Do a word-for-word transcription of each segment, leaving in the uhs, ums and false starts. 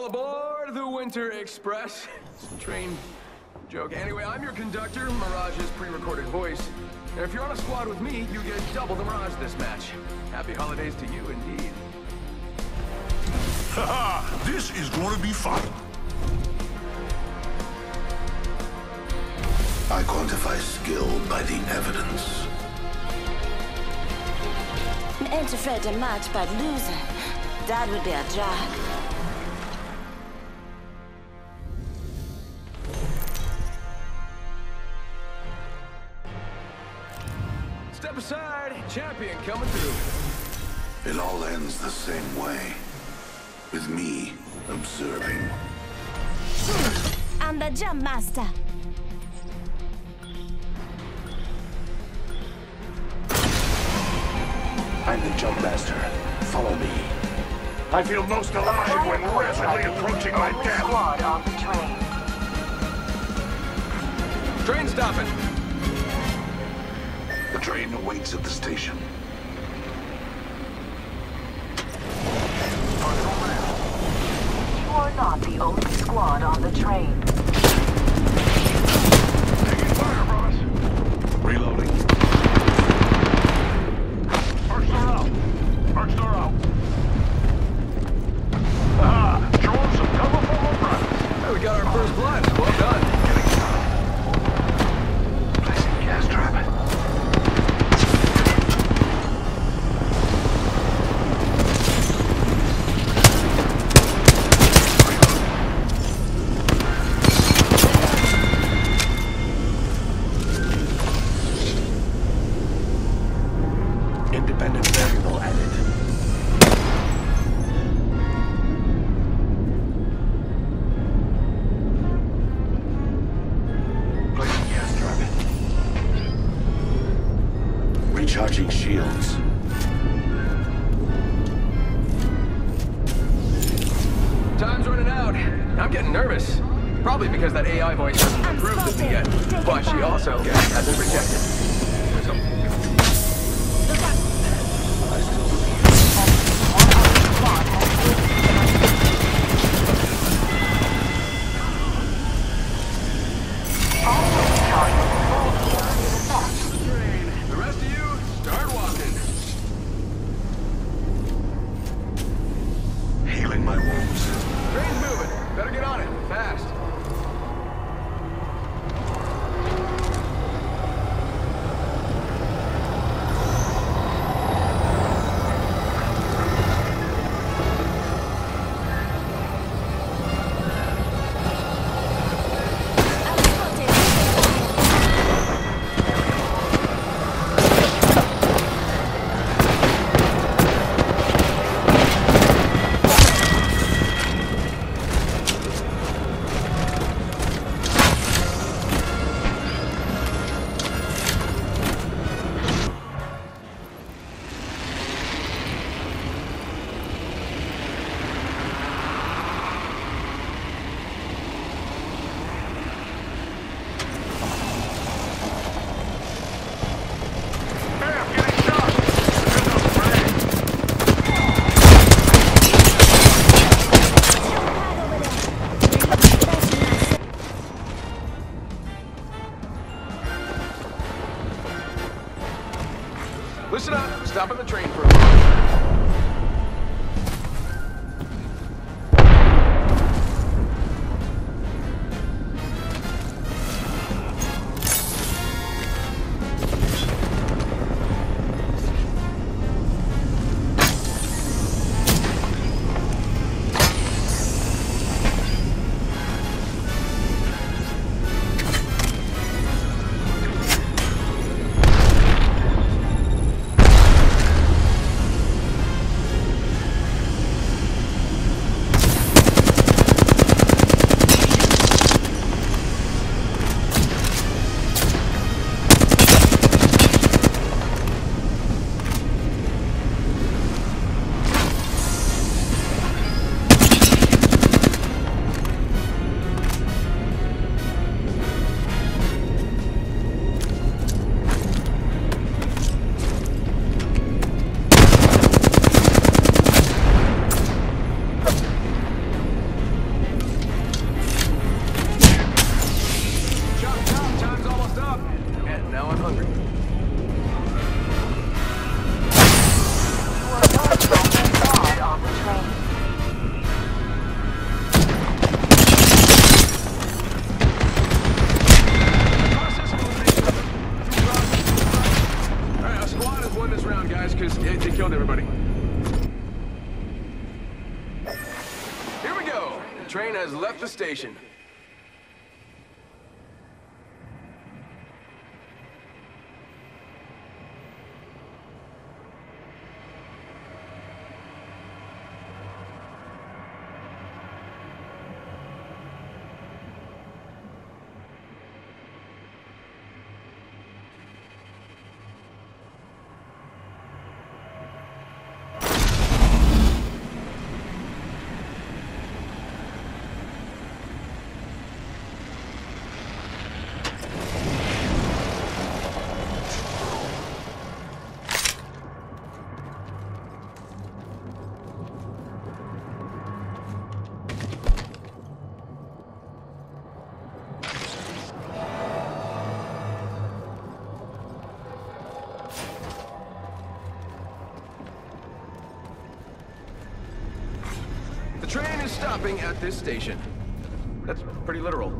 All aboard the Winter Express. It's a train joke. Anyway, I'm your conductor, Mirage's pre-recorded voice. And if you're on a squad with me, you get double the Mirage this match. Happy holidays to you, indeed. Haha! This is going to be fun. I quantify skill by the evidence. Interfere a match by losing. That would be a drag. Step aside, champion coming through. It all ends the same way, with me observing. I'm the jump master. I'm the jump master. Follow me. I feel most alive when rapidly approaching my death. Squad on the train. Train stopping. The train awaits at the station. You are not the only squad on the train. Taking fire, Ross. Reloading. Arch door out. Arch door out. Ah, drove some colorful home runs. Hey, we got our first blood. Well done. Independent variable added. Placing gas turbine. Recharging shields. Time's running out. I'm getting nervous. Probably because that A I voice hasn't improved with me yet. But she also hasn't rejected. Listen up, stop on the train for a location. Train is stopping at this station. That's pretty literal.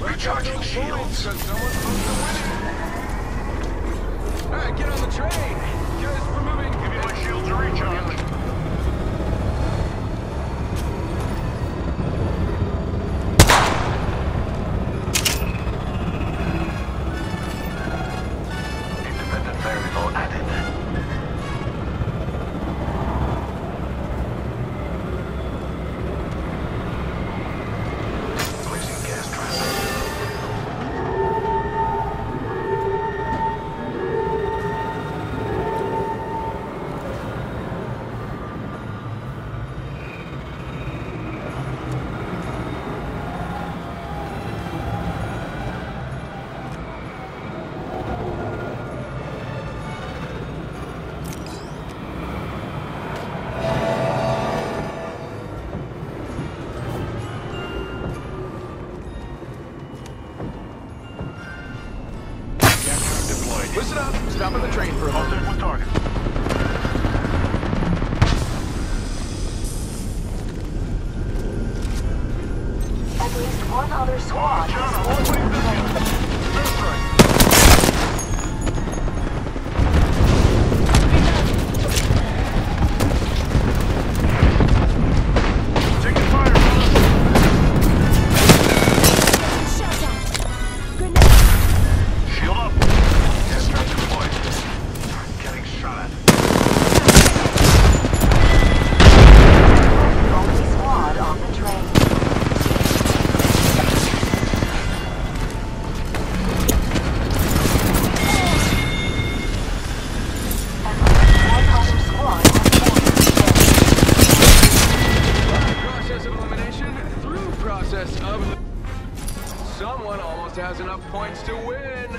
Recharging shields. Alright, get on the train. Guys, we're moving. Give me my shield to recharge. Independent variable added. Listen up. Stop on the train for a moment. One target. At least one other squad has ordered the train. Someone almost has enough points to win!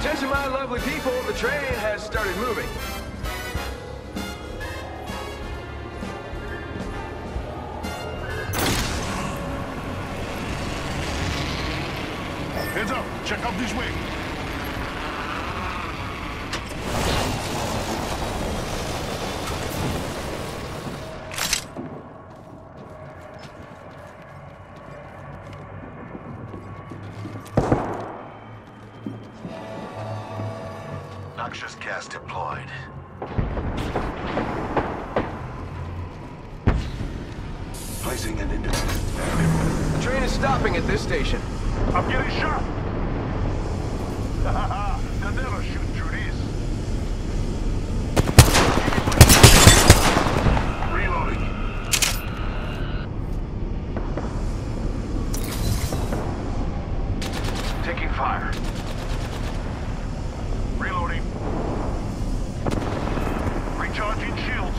Attention my lovely people, the train has started moving. Heads up, check out this way. Noxious gas deployed. Placing an independent variable. The train is stopping at this station. I'm getting shot! Ha ha ha! They'll never shoot through these. Reloading. Taking fire. Reloading. Recharging shields.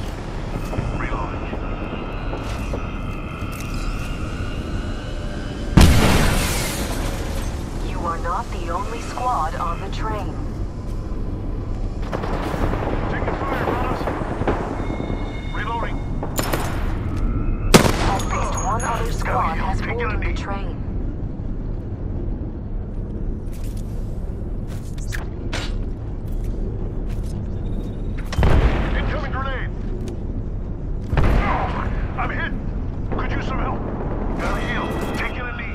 Reloading. You are not the only squad on the train. Taking fire, brothers. Reloading. At least one other squad has boarded the train. Incoming grenade. Oh, I'm hit. Could use some help. Gotta heal. Taking a knee.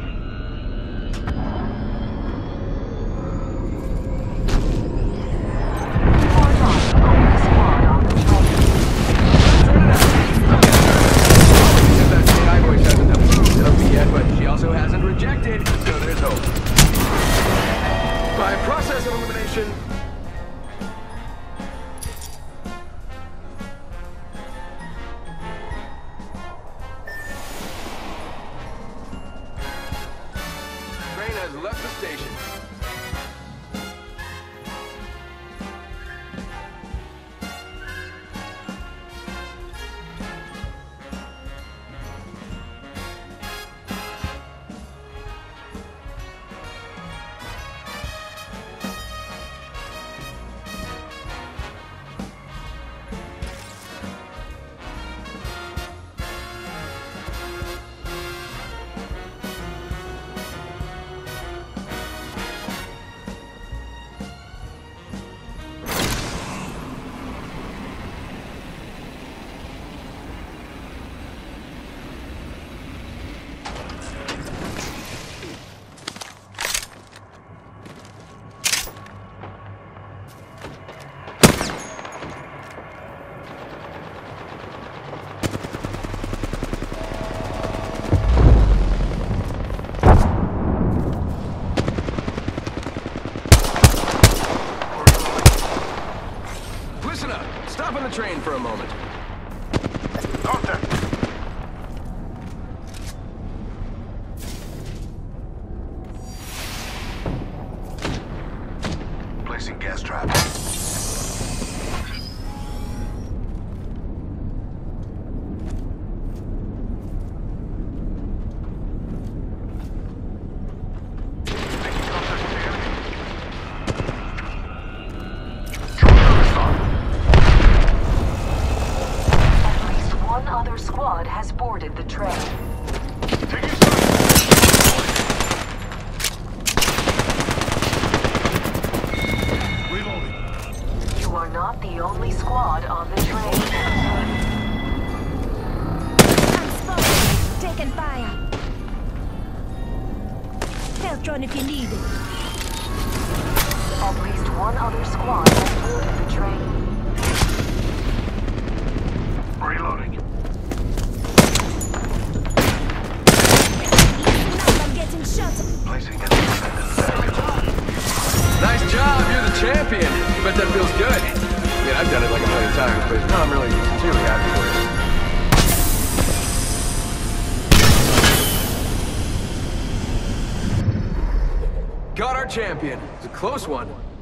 Left the station. Stop on the train for a moment. Doctor. Placing gas trap. Has boarded the train. Taking fire! Reloading. You are not the only squad on the train. I'm spotted. Taking fire. Feltron if you need it. At least one other squad has boarded the train. Reloading. Nice job, you're the champion. Bet that feels good. I mean, I've done it like a million times, but no, I'm really sincerely happy for you. Got our champion. It's a close one.